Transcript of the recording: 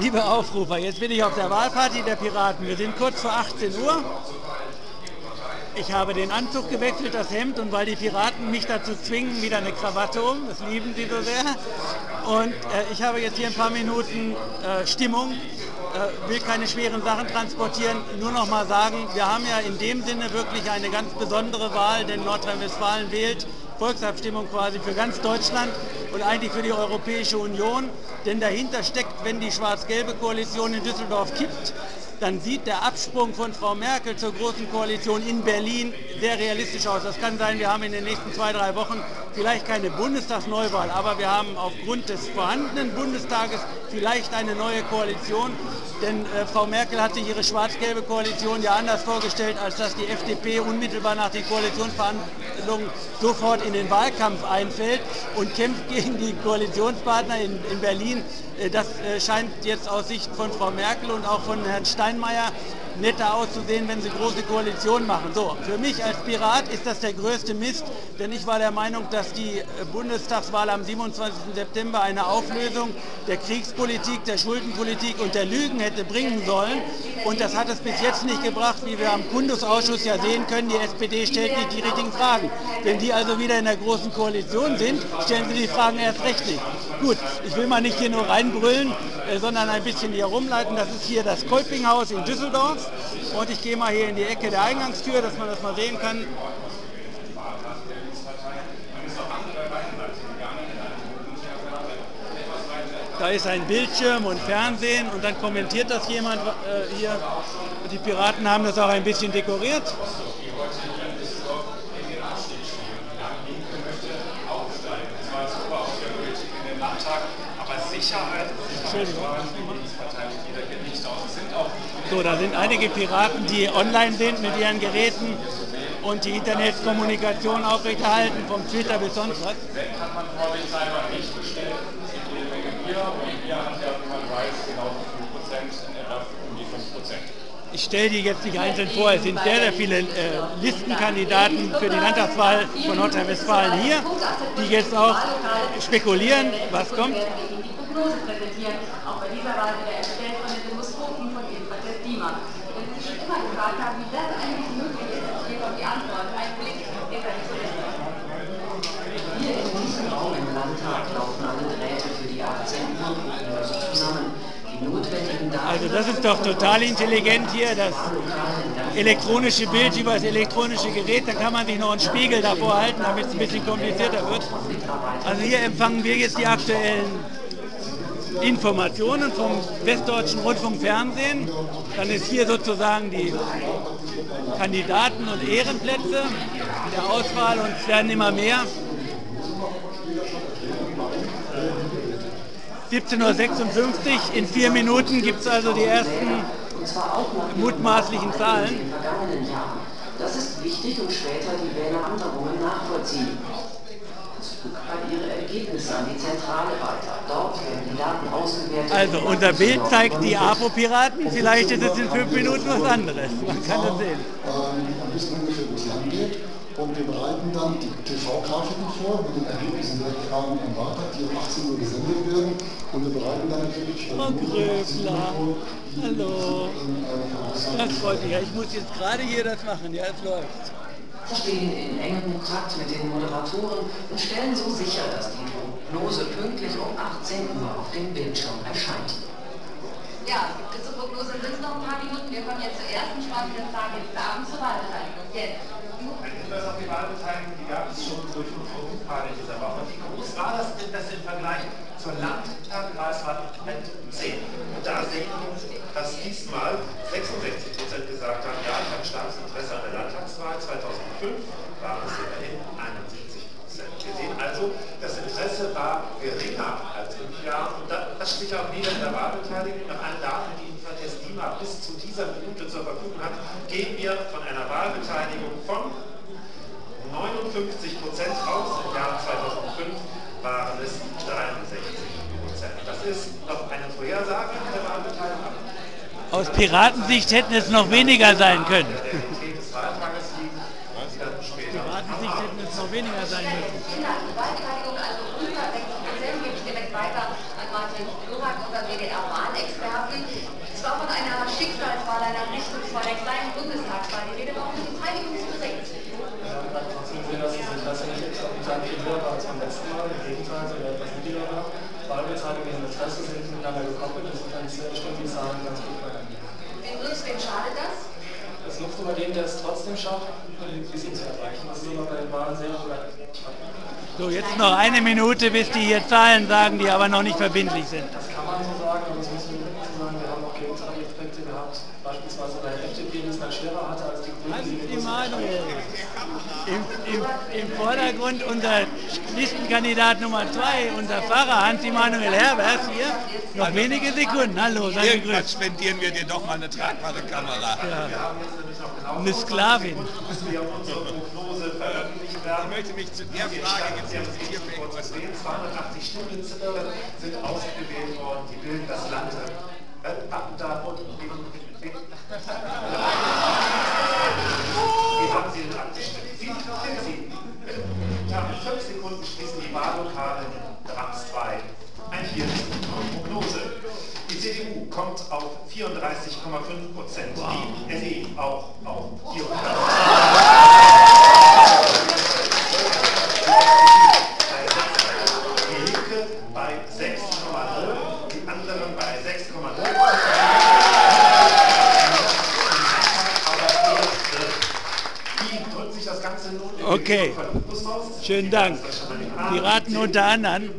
Liebe Aufrufer, jetzt bin ich auf der Wahlparty der Piraten. Wir sind kurz vor 18 Uhr. Ich habe den Anzug gewechselt, das Hemd, und weil die Piraten mich dazu zwingen, wieder eine Krawatte um, das lieben sie so sehr. Und ich habe jetzt hier ein paar Minuten Stimmung, will keine schweren Sachen transportieren, nur noch mal sagen, wir haben ja in dem Sinne wirklich eine ganz besondere Wahl, denn Nordrhein-Westfalen wählt, Volksabstimmung quasi für ganz Deutschland und eigentlich für die Europäische Union, denn dahinter steckt, wenn die schwarz-gelbe Koalition in Düsseldorf kippt, dann sieht der Absprung von Frau Merkel zur Großen Koalition in Berlin sehr realistisch aus. Das kann sein, wir haben in den nächsten 2-3 Wochen vielleicht keine Bundestagsneuwahl, aber wir haben aufgrund des vorhandenen Bundestages vielleicht eine neue Koalition. Denn Frau Merkel hat sich ihre schwarz-gelbe Koalition ja anders vorgestellt, als dass die FDP unmittelbar nach den Koalitionsverhandlungen sofort in den Wahlkampf einfällt und kämpft gegen die Koalitionspartner in Berlin. Das scheint jetzt aus Sicht von Frau Merkel und auch von Herrn Steinmeier netter auszusehen, wenn sie große Koalition machen. So, für mich als Pirat ist das der größte Mist, denn ich war der Meinung, dass die Bundestagswahl am 27. September eine Auflösung der Kriegspolitik, der Schuldenpolitik und der Lügen hätte bringen sollen. Und das hat es bis jetzt nicht gebracht, wie wir am Kundusausschuss ja sehen können. Die SPD stellt nicht die richtigen Fragen. Wenn die also wieder in der großen Koalition sind, stellen sie die Fragen erst recht nicht. Gut, ich will mal nicht hier nur reinbrüllen, sondern ein bisschen hier rumleiten. Das ist hier das Kolpinghaus in Düsseldorf. Und ich gehe mal hier in die Ecke der Eingangstür, dass man das mal sehen kann. Da ist ein Bildschirm und Fernsehen und dann kommentiert das jemand hier. Die Piraten haben das auch ein bisschen dekoriert. Entschuldigung. So, da sind einige Piraten, die online sind mit ihren Geräten und die Internetkommunikation aufrechterhalten, vom Twitter bis sonst was. Ich stelle die jetzt nicht einzeln vor, es sind sehr, sehr viele Listenkandidaten für die Landtagswahl von Nordrhein-Wwestfalen hier, die jetzt auch spekulieren, was kommt. Also das ist doch total intelligent hier, das elektronische Bild über das elektronische Gerät, da kann man sich noch einen Spiegel davor halten, damit es ein bisschen komplizierter wird. Also hier empfangen wir jetzt die aktuellen Informationen vom Westdeutschen Rundfunk Fernsehen. Dann ist hier sozusagen die Kandidaten und Ehrenplätze der Auswahl und es werden immer mehr. 17:56 Uhr, in 4 Minuten gibt es also die ersten mutmaßlichen Zahlen. Das ist wichtig und später die Wähleränderungen nachvollziehen. Ihre Ergebnisse an die Zentrale weiter. Dort werden die Daten ausgewertet. Also unser Bild zeigt die APO-Piraten, vielleicht ist es in 5 Minuten was anderes. Man kann das sehen. Wir wissen ungefähr, wo es lang geht und wir bereiten dann die TV-Grafiken vor mit den Ergebnissen der Fragen am Wahltag, die um 18 Uhr gesendet werden. Und wir bereiten dann natürlich Frau Gröbler. Hallo. Das freut mich. Ich muss jetzt gerade hier das machen. Ja, es läuft. Stehen in engem Kontakt mit den Moderatoren und stellen so sicher, dass die Prognose pünktlich um 18 Uhr auf dem Bildschirm erscheint. Ja, zur Prognose sind es noch ein paar Minuten. Wir kommen jetzt zur ersten spannenden Frage des Abends zur Wahlbeteiligung. Jetzt. Ein Hinweis auf die Wahlbeteiligung, die gab es schon durch unsere Umfrage dieser Woche. Wie groß war das denn das im Vergleich zur Landtagswahl 2010? Und da sehen wir, dass diesmal 66% gesagt haben, ja, ich habe starkes Interesse an der Landtagswahl 2005, waren es immerhin 71%. Wir sehen also, das Interesse war geringer als im Jahr. Und das steht auch wieder in der Wahlbeteiligung. Nach allen Daten, die jedenfalls DIMA bis zu dieser Minute zur Verfügung hat, gehen wir von einer Wahlbeteiligung von 59% aus. Im Jahr 2005 waren es 63%. Das ist noch eine Vorhersage der Wahlbeteiligung. Aus Piratensicht hätten es noch weniger sein können. haben, im Gegenteil, sogar etwas niedriger. Wahlbeteiligung und Interesse sind miteinander gekoppelt, das sind eigentlich sehr bestimmte Zahlen ganz gut beieinander. Wem schadet das? Das nutzt immer dem, der es trotzdem schafft, die Ziele zu erreichen. Das ist immer bei den Wahlen sehr relevant. So, jetzt noch eine Minute, bis die hier Zahlen sagen, die aber noch nicht verbindlich sind. Das kann man so sagen, aber das muss man so sagen. Wir haben auch gegenteilige Effekte gehabt, beispielsweise bei der FDP, die es dann schwerer hatte als die Grünen. Im Vordergrund unser Listenkandidat Nummer 2, unser Pfarrer Hans-Immanuel Herbert hier. Noch hallo. Wenige Sekunden. Hallo, sei gegrüßt. Irgendwann spendieren wir dir doch mal eine tragbare Kamera. Ja. Eine Sklavin. Ich möchte mich zu der Frage jetzt hier vor 280 Stimmen sind ausgewählt worden, die bilden das Land. Ab da unten. Wie haben Sie denn abgestimmt? Nach 5 Sekunden schließen die Wahllokale 3-2. Ein Viertel. Prognose. Die CDU kommt auf 34,5%. Wow. Die SE auch auf 34%. Die Linke bei 6,0. Die anderen bei 6,0. Okay, schönen Dank. Piraten unter anderem.